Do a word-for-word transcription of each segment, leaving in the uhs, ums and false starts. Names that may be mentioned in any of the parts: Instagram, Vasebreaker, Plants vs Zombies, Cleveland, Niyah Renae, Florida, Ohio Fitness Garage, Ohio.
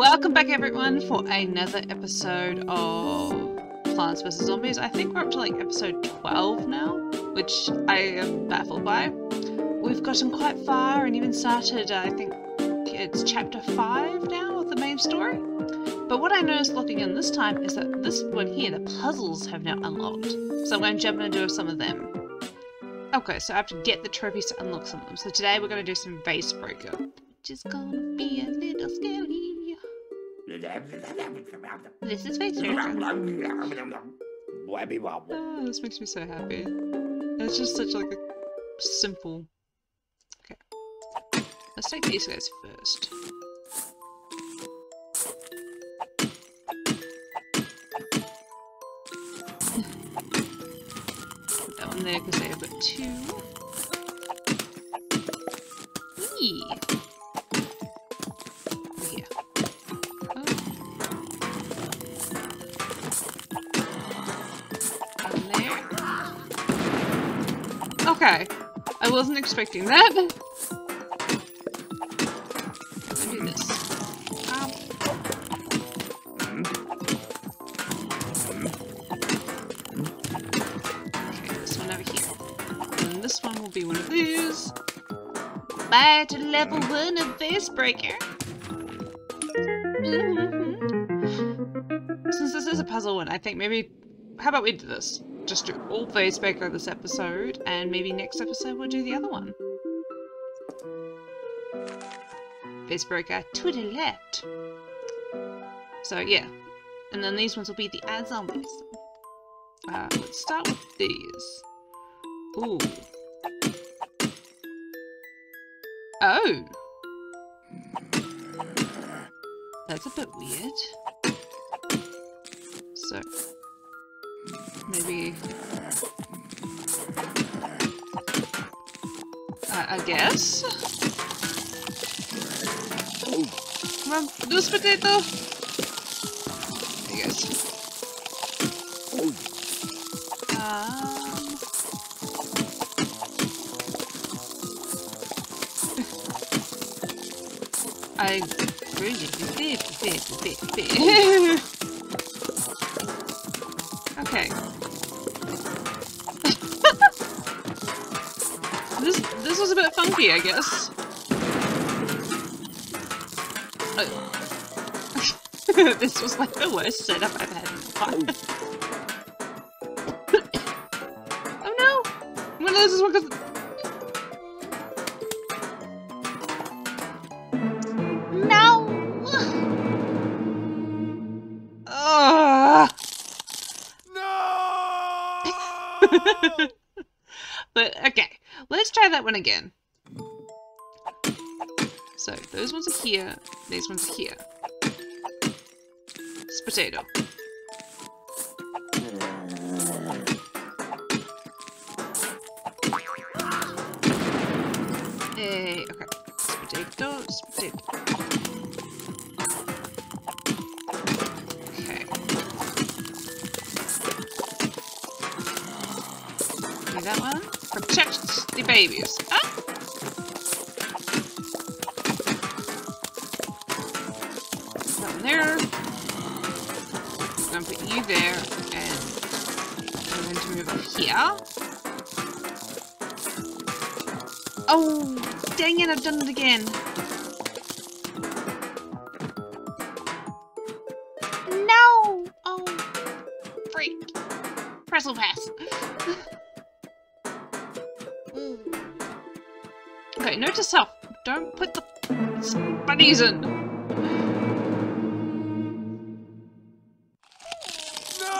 Welcome back everyone for another episode of Plants vs Zombies. I think we're up to like episode twelve now, which I am baffled by. We've gotten quite far and even started, uh, I think it's chapter five now of the main story. But what I noticed looking in this time is that this one here, the puzzles have now unlocked. So I'm going to jump in and do some of them. Okay, so I have to get the trophies to unlock some of them. So today we're going to do some Vasebreaker, which is going to be a little scary. This is Vasebreaker. Oh, this makes me so happy. It's just such like a simple. Okay, let's take these guys first. Put that one there because I have got two. Eee. Okay, I wasn't expecting that. Let's do this. Ow. Okay, this one over here. And this one will be one of these. Bye to level one of Vasebreaker. Mm-hmm. Since this is a puzzle one, I think maybe... How about we do this? Just do all Vasebreaker this episode, and maybe next episode we'll do the other one. Vasebreaker to the left. So yeah, and then these ones will be the ad zombies. Uh, let's start with these. Ooh. Oh. That's a bit weird. So. Maybe, uh, I guess. Ooh. Come on, this potato. I guess. Ooh. Um. I really did, did, did, did. Okay. This this was a bit funky, I guess. Oh. This was like the worst setup I've had in a while. Oh no! One of those is one because. No! Ugh! No! But okay. Let's try that one again. So, those ones are here, these ones are here. It's potato. Hey, okay. It's potato, it's potato. Okay. Do that one. Protect the babies. Ah! Down there. I'm going to put you there, and I'm going to move up here. Oh, dang it, I've done it again. No! Oh, freak. Pretzel pass. Okay, note to self, don't put the bunnies in. No!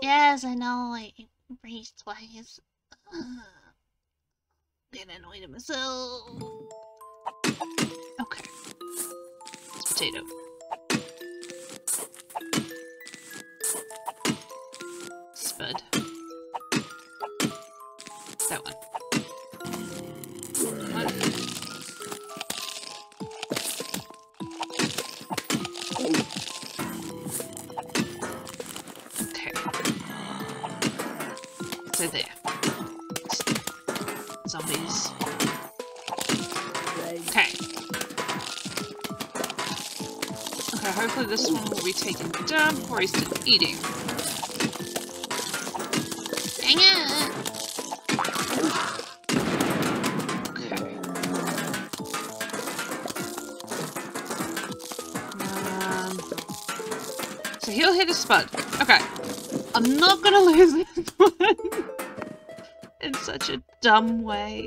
Yes, I know, I raced twice. Ugh. Get annoyed at myself. Okay. It's potato. Spud. That one. So there. Zombies. Okay. So hopefully this one will be taken down before he's done eating. Hang on! Okay. Um, so he'll hit a spud. Okay. I'm not gonna lose this one in such a dumb way.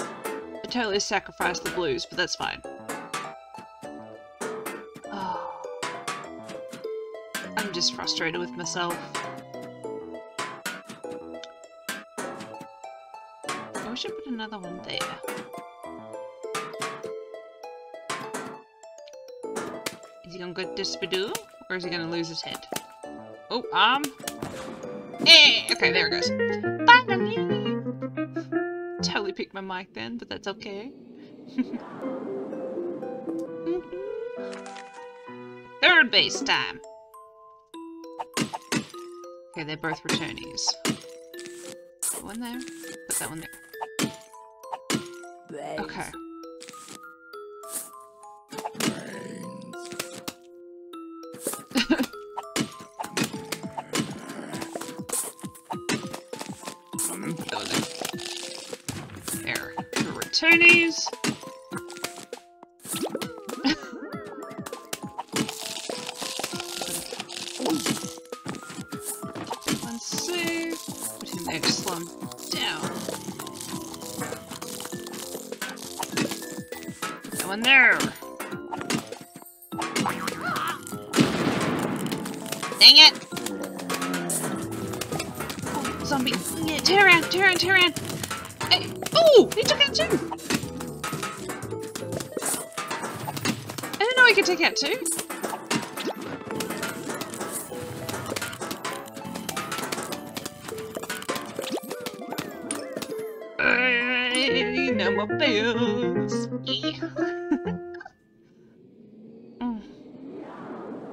I totally sacrificed the blues, but that's fine. Oh. I'm just frustrated with myself. I wish I put another one there. Is he gonna get this Skidoo, or is he gonna lose his head? Oh, um. Eh! Okay, there it goes. Finally! Totally picked my mic then, but that's okay. Third base time! Okay, they're both returnees. Put one there. Put that one there. Okay. Tony's. One, two. Put him there to slow him down. That one there. Dang it! Oh, zombie! Yeah, turn around, turn around, turn around. Hey. Oh, he took out two! I didn't know he could take out two! Hey, no more bills! Yeah. mm.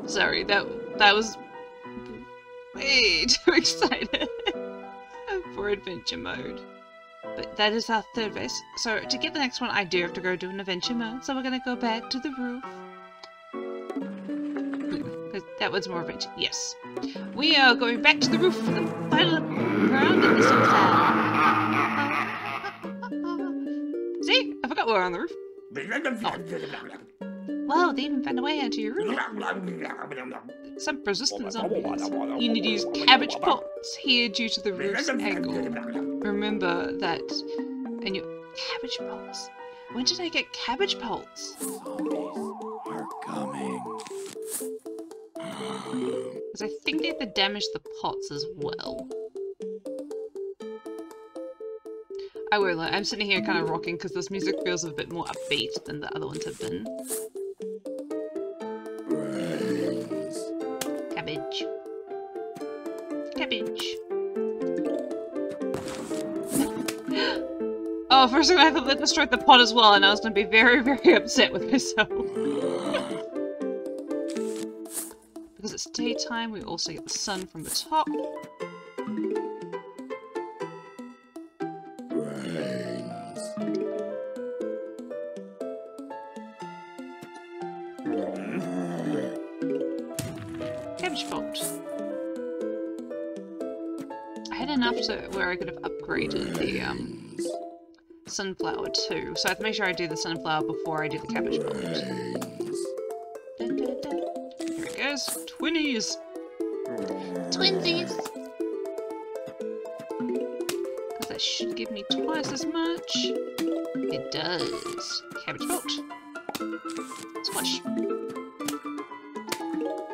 Sorry, that, that was way too excited for adventure mode. But that is our third base. So to get the next one, I do have to go do an adventure mode. So we're going to go back to the roof. That was more adventure. Yes. We are going back to the roof for the final round of this one. See? I forgot we were on the roof. Oh. Wow, they even found a way out to your roof. Some persistent zombies. You need to use cabbage pots here due to the roof's angle. Remember that, and your cabbage pots. When did I get cabbage pots? Zombies are coming. Because I think they have to damage the pots as well. I will. I'm sitting here kind of rocking because this music feels a bit more upbeat than the other ones have been. Brains. Cabbage. Cabbage. Oh, first of all, I thought that destroyed the pot as well, and I was going to be very, very upset with myself. Because it's daytime, we also get the sun from the top. Brains. Cabbage pot. I had enough to where I could have upgraded the, um... sunflower too, so I have to make sure I do the sunflower before I do the cabbage pot. Here it goes. Twinnies! Twinsies! Because that should give me twice as much. It does. Cabbage pot. Splash.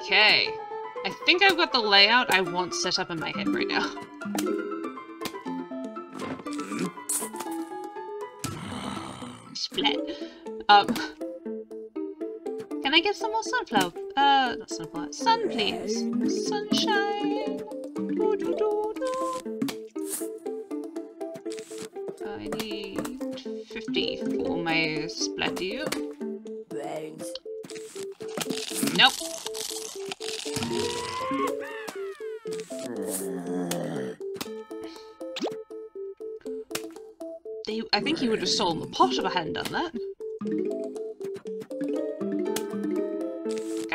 Okay. I think I've got the layout I want set up in my head right now. Um, can I get some more sunflower? Uh, not sunflower. Sun, please. Sunshine. Doo, doo, doo, doo. I need fifty for my splatty. Nope. They, I think he would have stolen the pot if I hadn't done that.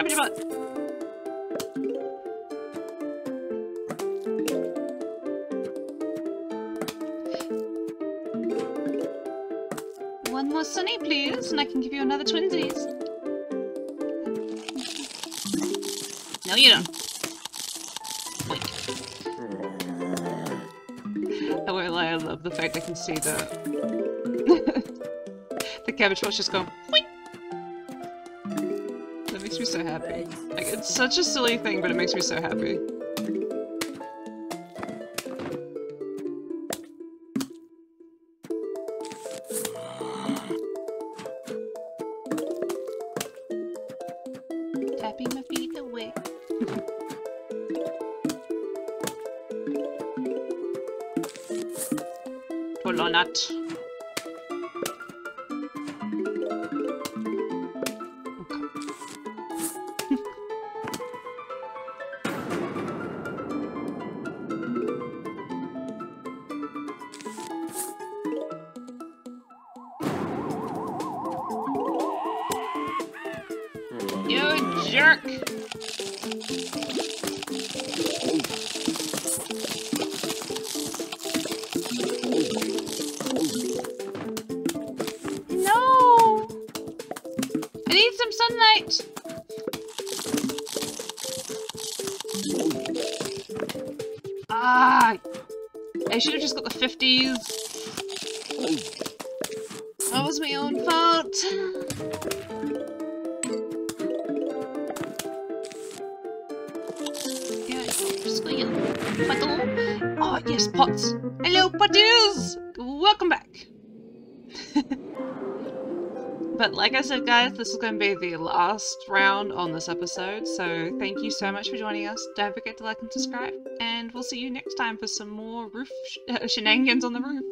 Jump, jump. One more sunny, please, and I can give you another twinsies. No, you don't. Wait. Oh, well, I love the fact I can see that. The cabbage was just going. Makes me so happy. Like, it's such a silly thing, but it makes me so happy. Tapping my feet away. Pull on that. I should have just got the fifties. That was my own fault. Yeah, I'm just going in. Oh, yes, pots. Hello, potties! Welcome back. But like I said, guys, this is going to be the last round on this episode. So thank you so much for joining us. Don't forget to like and subscribe. And we'll see you next time for some more roof sh uh, shenanigans on the roof.